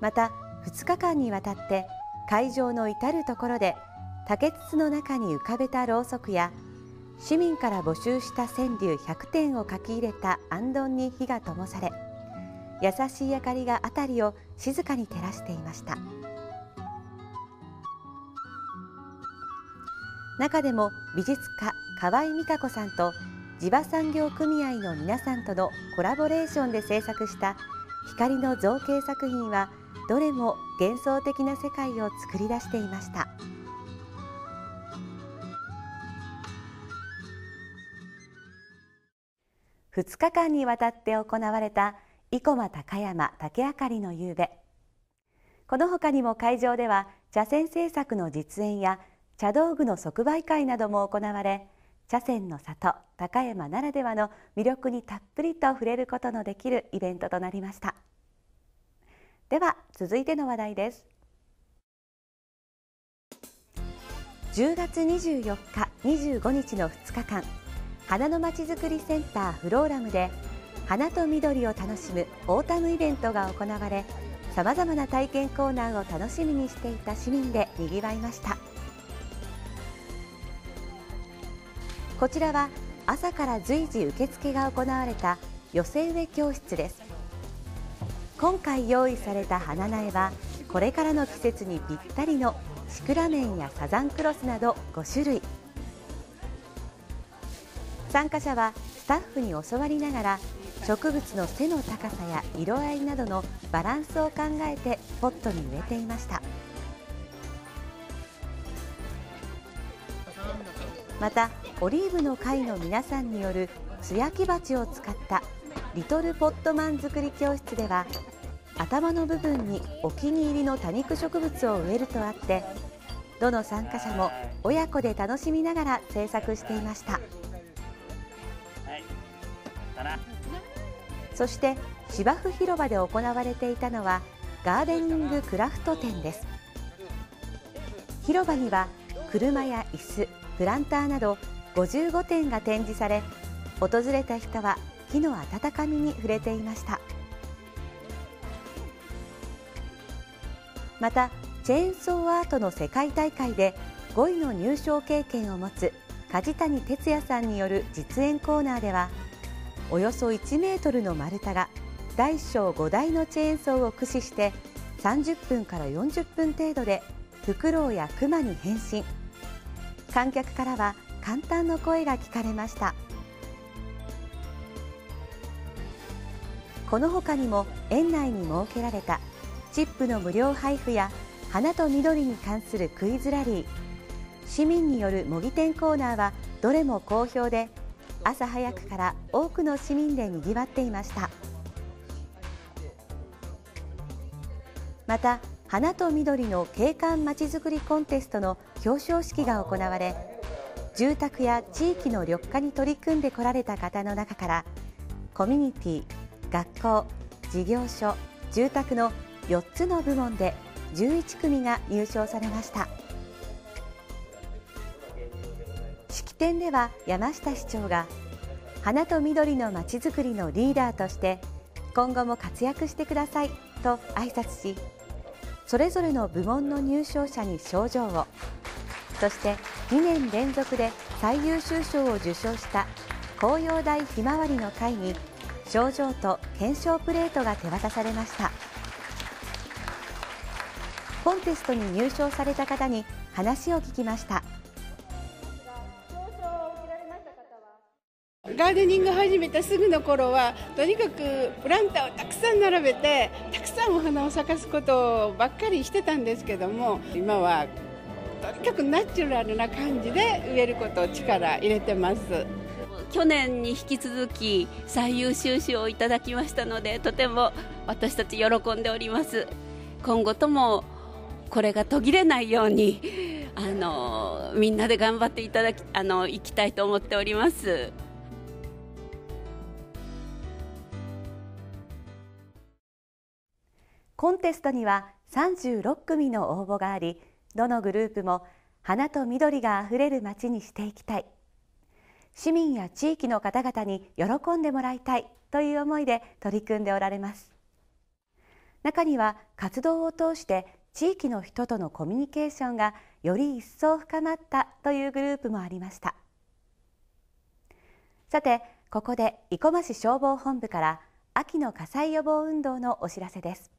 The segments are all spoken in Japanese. また2日間にわたって会場の至る所で竹筒の中に浮かべたろうそくや市民から募集した川柳100点を書き入れた行燈に火が灯され、優しい明かりが辺りを静かに照らしていました。中でも美術家河合美香子さんと地場産業組合の皆さんとのコラボレーションで制作した光の造形作品はどれも幻想的な世界を作り出していました。2日間にわたって行われた生駒高山竹あかりの夕べ、このほかにも会場では茶筅制作の実演や茶道具の即売会なども行われ、茶筅の里高山ならではの魅力にたっぷりと触れることのできるイベントとなりました。では続いての話題です。10月24日25日の2日間、花のまちづくりセンターフローラムで花と緑を楽しむオータムイベントが行われ、さまざまな体験コーナーを楽しみにしていた市民でにぎわいました。こちらは朝から随時受付が行われた寄せ植え教室です。今回用意された花苗はこれからの季節にぴったりのシクラメンやサザンクロスなど5種類。参加者はスタッフに教わりながら植物の背の高さや色合いなどのバランスを考えてポットに植えていました。またオリーブの会の皆さんによる素焼き鉢を使ったリトルポットマン作り教室では、頭の部分にお気に入りの多肉植物を植えるとあって、どの参加者も親子で楽しみながら制作していました。そして芝生広場で行われていたのはガーデニングクラフト展です。広場には車や椅子、プランターなど55点が展示され、訪れた人は木の温かみに触れていました。またチェーンソーアートの世界大会で5位の入賞経験を持つ梶谷哲也さんによる実演コーナーでは、およそ1メートルの丸太が大小5台のチェーンソーを駆使して30分から40分程度でフクロウやクマに変身。観客からは感嘆の声が聞かれました。このほかにも園内に設けられたチップの無料配布や花と緑に関するクイズラリー、市民による模擬店コーナーはどれも好評で、朝早くから多くの市民でにぎわっていました。また花と緑の景観まちづくりコンテストの表彰式が行われ、住宅や地域の緑化に取り組んでこられた方の中からコミュニティ、学校、事業所、住宅の4つの部門で11組が入賞されました。式典では山下市長が花と緑のまちづくりのリーダーとして今後も活躍してくださいと挨拶し、それぞれの部門の入賞者に賞状を、そして2年連続で最優秀賞を受賞した紅葉大ひまわりの会に賞状と顕彰プレートが手渡されました。コンテストに入賞された方に話を聞きました。ガーデニング始めたすぐの頃はとにかくプランターをたくさん並べてたくさんお花を咲かすことばっかりしてたんですけども、今はとにかくナチュラルな感じで植えることを力入れてます。去年に引き続き最優秀賞をいただきましたので、とても私たち喜んでおります。今後ともこれが途切れないようにみんなで頑張っていきたいと思っております。コンテストには36組の応募があり、どのグループも花と緑があふれる街にしていきたい、市民や地域の方々に喜んでもらいたいという思いで取り組んでおられます。中には活動を通して地域の人とのコミュニケーションがより一層深まったというグループもありました。さて、ここで生駒市消防本部から秋の火災予防運動のお知らせです。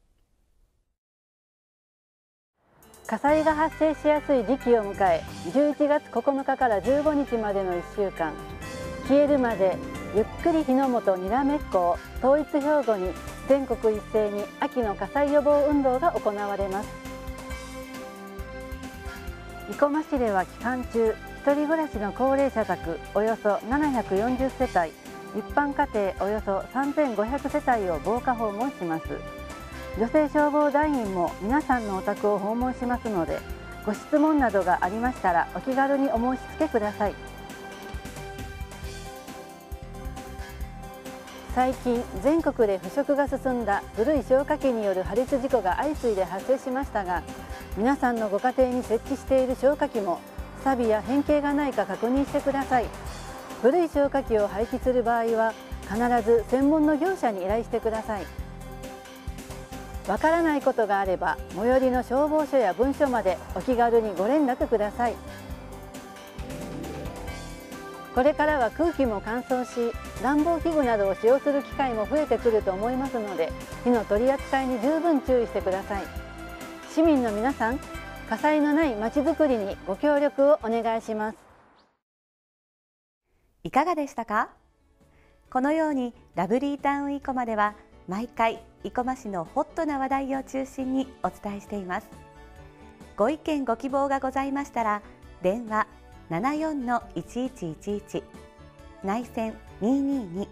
火災が発生しやすい時期を迎え、11月9日から15日までの1週間、消えるまでゆっくり火の元にらめっこを統一標語に、全国一斉に秋の火災予防運動が行われます。生駒市では期間中、一人暮らしの高齢者宅およそ740世帯、一般家庭およそ3500世帯を防火訪問します。女性消防団員も皆さんのお宅を訪問しますので、ご質問などがありましたらお気軽にお申し付けください。最近、全国で腐食が進んだ古い消火器による破裂事故が相次いで発生しましたが、皆さんのご家庭に設置している消火器も錆や変形がないか確認してください。古い消火器を廃棄する場合は必ず専門の業者に依頼してください。わからないことがあれば、最寄りの消防署や分署までお気軽にご連絡ください。これからは空気も乾燥し、暖房器具などを使用する機会も増えてくると思いますので、火の取り扱いに十分注意してください。市民の皆さん、火災のないまちづくりにご協力をお願いします。いかがでしたか？このようにラブリータウン生駒では、毎回生駒市のホットな話題を中心にお伝えしています。ご意見ご希望がございましたら、電話 74-1111 内線222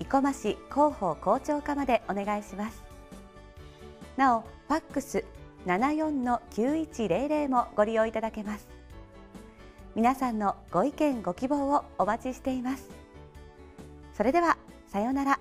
生駒市広報広聴課までお願いします。なお、ファックス 74-9100 もご利用いただけます。皆さんのご意見ご希望をお待ちしています。それでは、さようなら。